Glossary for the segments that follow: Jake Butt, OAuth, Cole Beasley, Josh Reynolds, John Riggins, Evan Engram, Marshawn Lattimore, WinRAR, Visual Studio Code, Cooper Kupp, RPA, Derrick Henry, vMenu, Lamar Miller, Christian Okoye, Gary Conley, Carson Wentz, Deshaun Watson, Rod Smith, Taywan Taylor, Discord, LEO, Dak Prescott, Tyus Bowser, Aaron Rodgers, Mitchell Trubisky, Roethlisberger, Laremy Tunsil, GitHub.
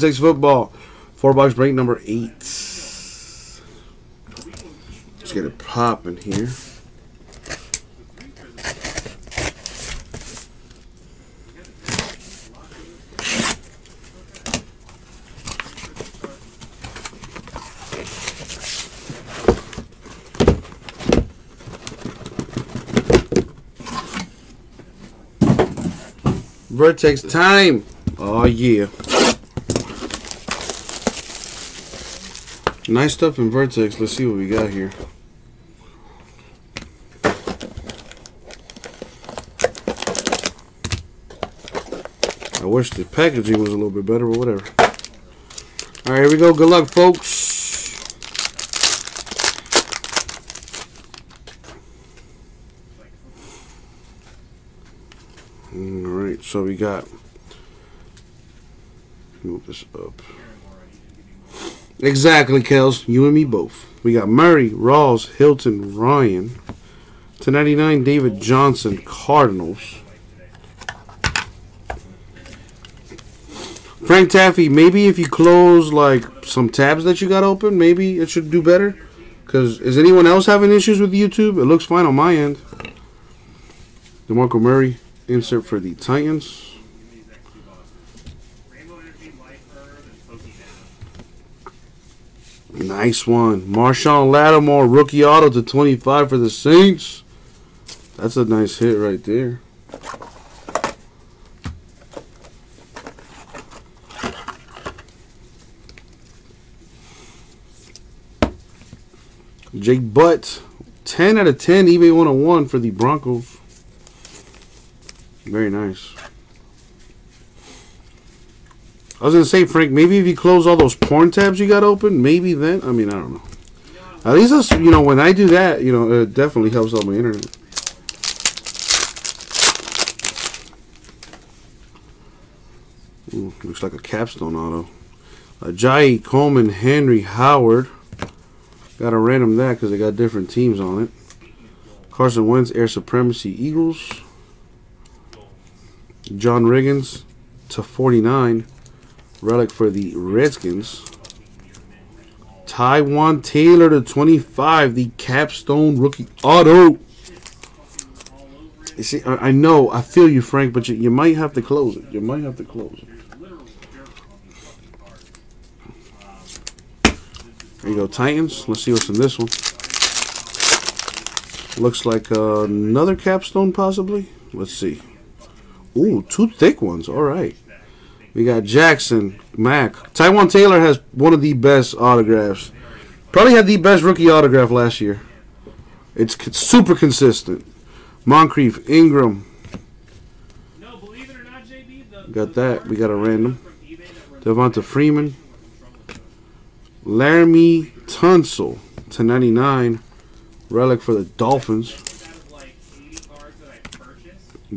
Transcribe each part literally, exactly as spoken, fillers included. Vertex football, four box break number eight. Let's get it popping here. Vertex time. Oh yeah. Nice stuff in Vertex. Let's see what we got here. I wish the packaging was a little bit better, but whatever. All right, here we go. Good luck, folks. All right, so we got... Move this up. Exactly, Kels. You and me both. We got Murray, Rawls, Hilton, Ryan. two ninety-nine, David Johnson, Cardinals. Frank Taffy, maybe if you close, like, some tabs that you got open, maybe it should do better. Because is anyone else having issues with YouTube? It looks fine on my end. DeMarco Murray, insert for the Titans. Nice one. Marshawn Lattimore, rookie auto to twenty-five for the Saints. That's a nice hit right there. Jake Butt, ten out of ten, eBay one oh one for the Broncos. Very nice. I was going to say, Frank, maybe if you close all those porn tabs you got open, maybe then. I mean, I don't know. At least, that's, you know, when I do that, you know, it definitely helps out my internet. Ooh, looks like a capstone auto. Ajayi, Coleman, Henry, Howard. Got to random that because they got different teams on it. Carson Wentz, Air Supremacy, Eagles. John Riggins to forty-nine. Relic for the Redskins. Taywan Taylor to twenty-five, the capstone rookie auto. You see, I, I know, I feel you, Frank, but you, you might have to close it. You might have to close it. There you go, Titans. Let's see what's in this one. Looks like uh, another capstone, possibly. Let's see. Ooh, two thick ones. All right. We got Jackson, Mac. Taywan Taylor has one of the best autographs. Probably had the best rookie autograph last year. It's super consistent. Moncrief, Ingram. No, believe it or not, J B, the, got that. We got a random. Devonta Freeman. Laremy Tunsil to ninety-nine. Relic for the Dolphins.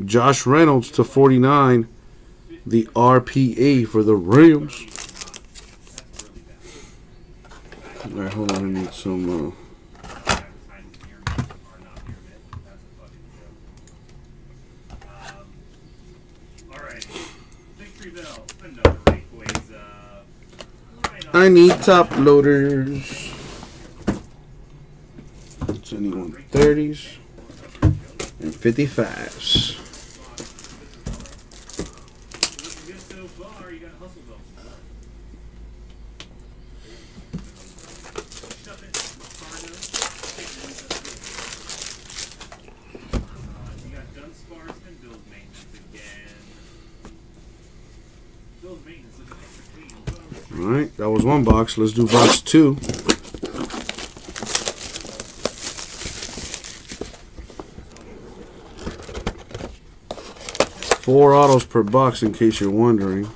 Josh Reynolds to forty-nine. The R P A for the Rams. All right, hold on. I need some. Uh... I need top loaders. It's anyone thirties and fifty-fives. Alright, that was one box. Let's do box two. Four autos per box, in case you're wondering.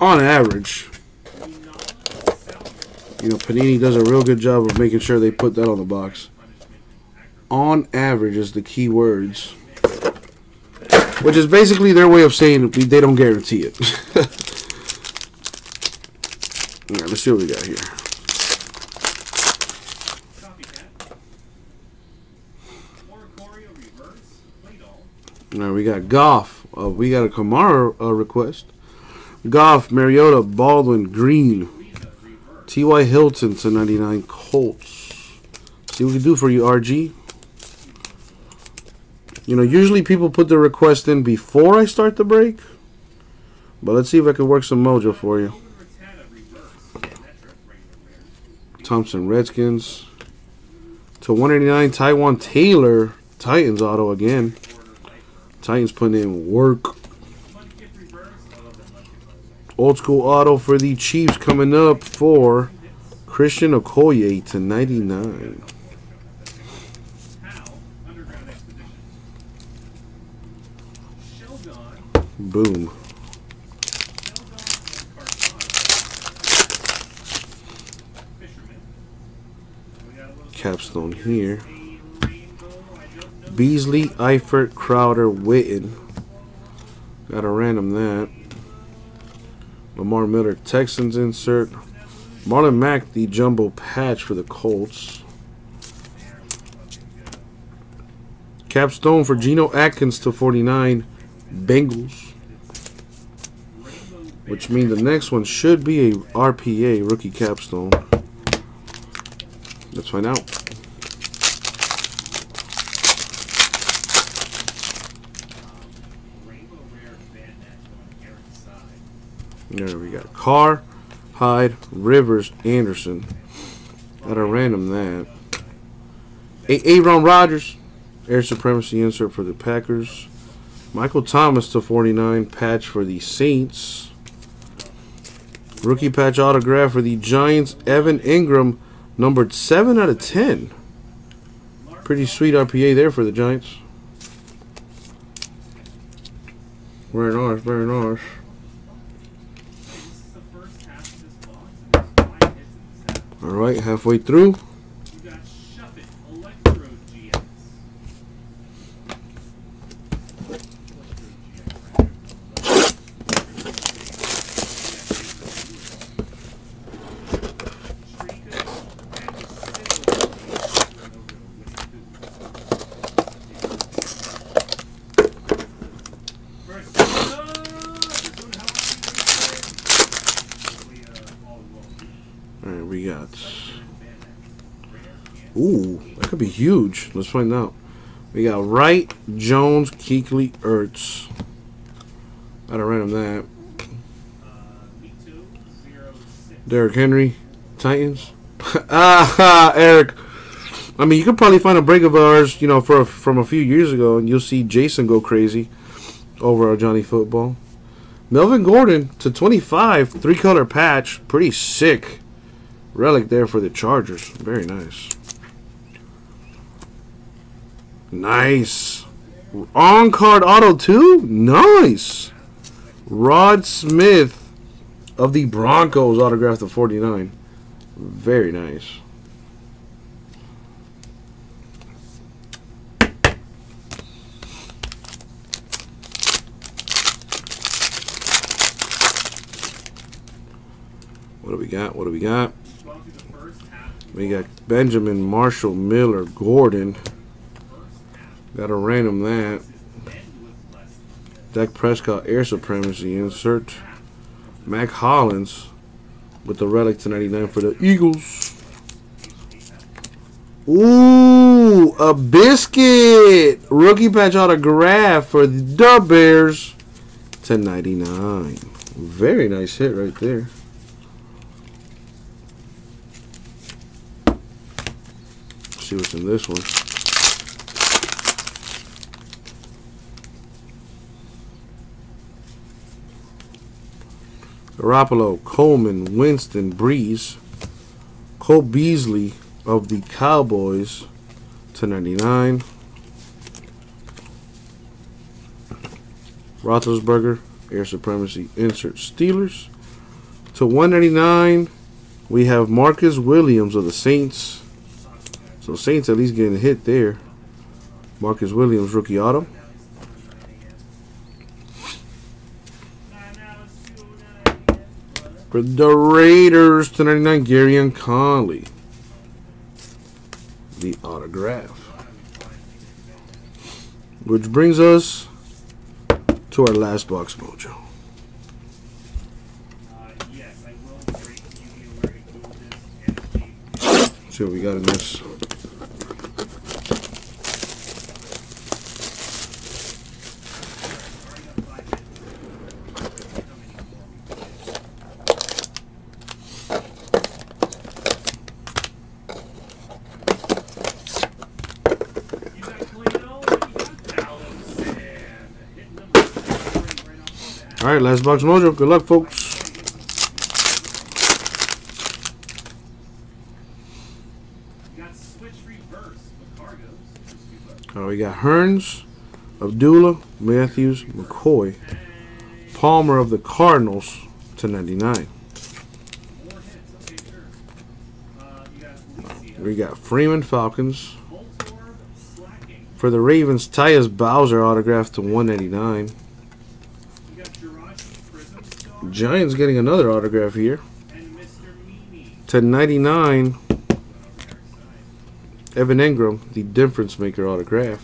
On average. You know, Panini does a real good job of making sure they put that on the box. On average is the key words. Which is basically their way of saying they don't guarantee it. All right, let's see what we got here. All right, we got Goff. Uh, we got a Kamara uh, request. Goff, Mariota, Baldwin, Green, T Y Hilton to ninety-nine Colts. See what we can do for you, R G. You know, usually people put their request in before I start the break, but let's see if I can work some mojo for you. Thompson, Redskins. To one eighty-nine, Taywan Taylor, Titans auto again. Titans putting in work. Old school auto for the Chiefs coming up for Christian Okoye to ninety-nine. Boom. Capstone here. Beasley, Eifert, Crowder, Witten. Got a random that. Lamar Miller, Texans insert. Marlon Mack, the jumbo patch for the Colts. Capstone for Geno Atkins to forty-nine. Bengals. Which means the next one should be a R P A rookie capstone. Let's find out. There we got Carr, Hyde, Rivers, Anderson. At a random that. A Aaron Rodgers, air supremacy insert for the Packers. Michael Thomas to forty-nine, patch for the Saints. Rookie patch autograph for the Giants. Evan Engram, numbered seven out of ten. Pretty sweet R P A there for the Giants. Very nice, very nice. Alright, halfway through. Ooh, that could be huge. Let's find out. We got Wright, Jones, Kuechly, Ertz. I don't random that. Derrick Henry, Titans. Ah, Eric. I mean, you could probably find a break of ours, you know, for a, from a few years ago, and you'll see Jason go crazy over our Johnny Football. Melvin Gordon to twenty-five, three-color patch. Pretty sick relic there for the Chargers. Very nice. Nice. On-card auto, too? Nice. Rod Smith of the Broncos autographed the forty-nine. Very nice. What do we got? What do we got? We got Benjamin, Marshall, Miller, Gordon. Got a random that. Dak Prescott, air supremacy insert. Mac Hollins with the relic to ninety-nine for the Eagles. Ooh, a biscuit. Rookie patch autograph for the Bears to ninety-nine. Very nice hit right there. Let's see what's in this one. Garoppolo, Coleman, Winston, Breeze, Cole Beasley of the Cowboys to ninety-nine. Roethlisberger, air supremacy insert Steelers. To one ninety-nine, we have Marcus Williams of the Saints. So Saints at least getting hit there. Marcus Williams, rookie auto. For the Raiders to ninety-nine, Gary Conley. The autograph. Which brings us to our last box mojo. Let's see what we got in this. All right, last box mojo. Good luck, folks. All right, we got Hearns, Abdullah, Matthews, McCoy, Palmer of the Cardinals to ninety-nine. We got Freeman, Falcons. For the Ravens, Tyus Bowser autographed to one eighty-nine. Giants getting another autograph here to ninety-nine. Evan Engram, the difference maker autograph.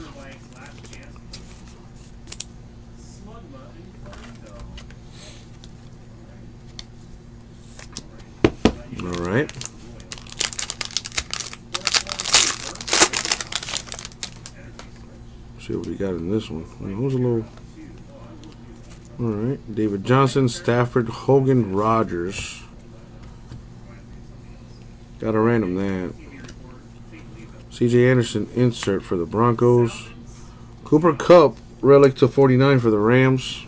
All right. See what we got in this one. Who's a little? All right, David Johnson, Stafford, Hogan, Rodgers. Got a random that. C J Anderson insert for the Broncos. Cooper Kupp relic to forty-nine for the Rams.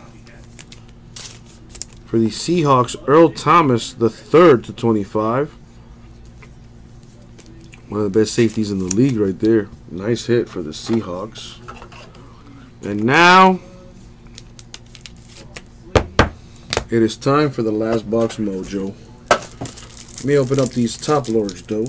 For the Seahawks, Earl Thomas the third to twenty-five. One of the best safeties in the league, right there. Nice hit for the Seahawks. And now it is time for the last box mojo. Let me open up these top loaders, though.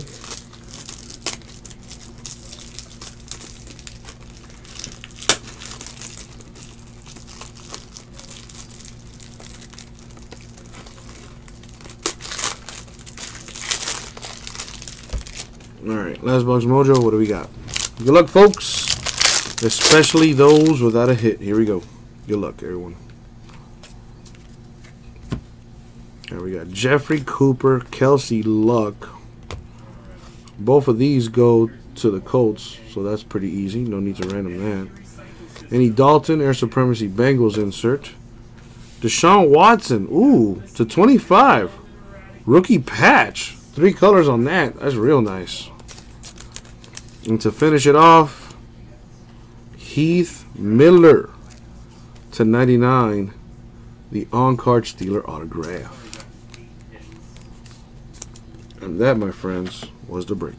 Alright, last box mojo. What do we got? Good luck, folks. Especially those without a hit. Here we go. Good luck, everyone. There we got Jeffrey, Cooper, Kelsey, Luck. Both of these go to the Colts, so that's pretty easy. No need to random that. Any Dalton, Air Supremacy, Bengals insert. Deshaun Watson, ooh, to twenty-five. Rookie patch. Three colors on that. That's real nice. And to finish it off, Heath Miller to ninety-nine. The on-card Steeler autograph. And that, my friends, was the break.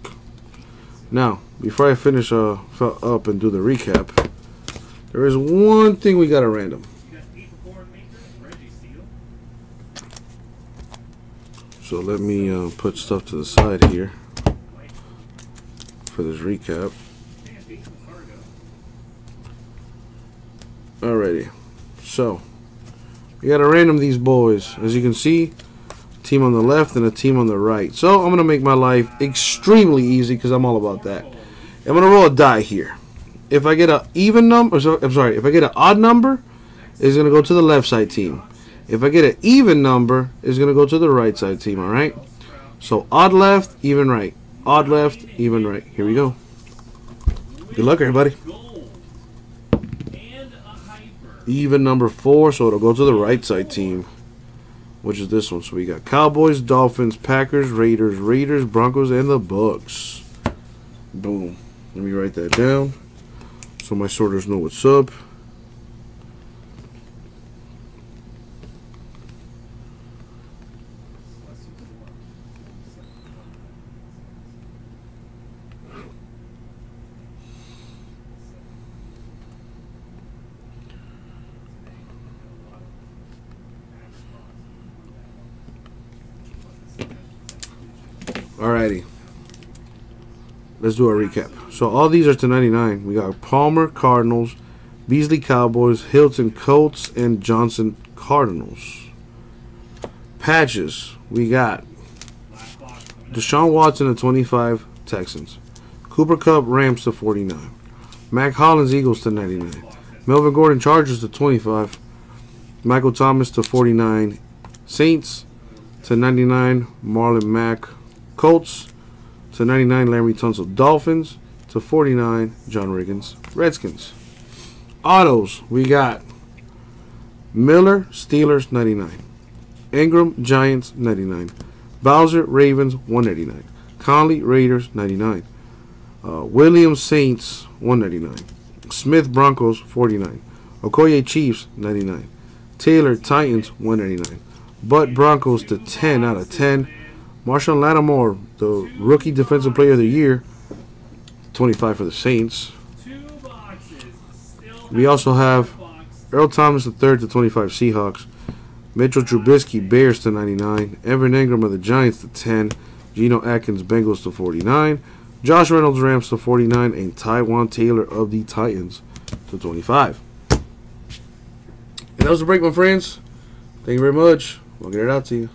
Now, before I finish uh, up and do the recap, there is one thing we got at random. So let me uh, put stuff to the side here for this recap. Alrighty. So, we got to random these boys. As you can see, team on the left and a team on the right. So I'm going to make my life extremely easy because I'm all about that. I'm going to roll a die here. If I get an even number, I'm sorry, if I get an odd number, it's going to go to the left side team. If I get an even number, it's going to go to the right side team, all right? So odd left, even right. Odd left, even right. Here we go. Good luck, everybody. Even number four, so it'll go to the right side team, which is this one. So we got Cowboys, Dolphins, Packers, Raiders, Raiders, Broncos, and the Bucks. Boom. Let me write that down so my sorters know what's up. Alrighty, let's do a recap. So all these are to ninety-nine. We got Palmer, Cardinals, Beasley, Cowboys, Hilton, Colts, and Johnson, Cardinals. Patches, we got Deshaun Watson to twenty-five, Texans. Cooper Kupp, Rams to forty-nine. Mac Hollins, Eagles to ninety-nine. Melvin Gordon, Chargers to twenty-five. Michael Thomas to forty-nine, Saints to ninety-nine. Marlon Mack, Colts To ninety-nine, Laremy Tunsil, Dolphins. To forty-nine, John Riggins, Redskins. Autos, we got Miller, Steelers, ninety-nine. Engram, Giants, ninety-nine. Bowser, Ravens, one eighty-nine. Conley, Raiders, ninety-nine. Uh, Williams, Saints, one ninety-nine. Smith, Broncos, forty-nine. Okoye, Chiefs, ninety-nine. Taylor, Titans, one eighty-nine. Butt, Broncos, to ten out of ten. Marshawn Lattimore, the rookie defensive player of the year, twenty-five for the Saints. We also have Earl Thomas the third to twenty-five, Seahawks. Mitchell Trubisky, Bears, to ninety-nine. Evan Engram of the Giants, to ten. Geno Atkins, Bengals, to forty-nine. Josh Reynolds, Rams, to forty-nine. And Taywan Taylor of the Titans, to twenty-five. And that was the break, my friends. Thank you very much. We'll get it out to you.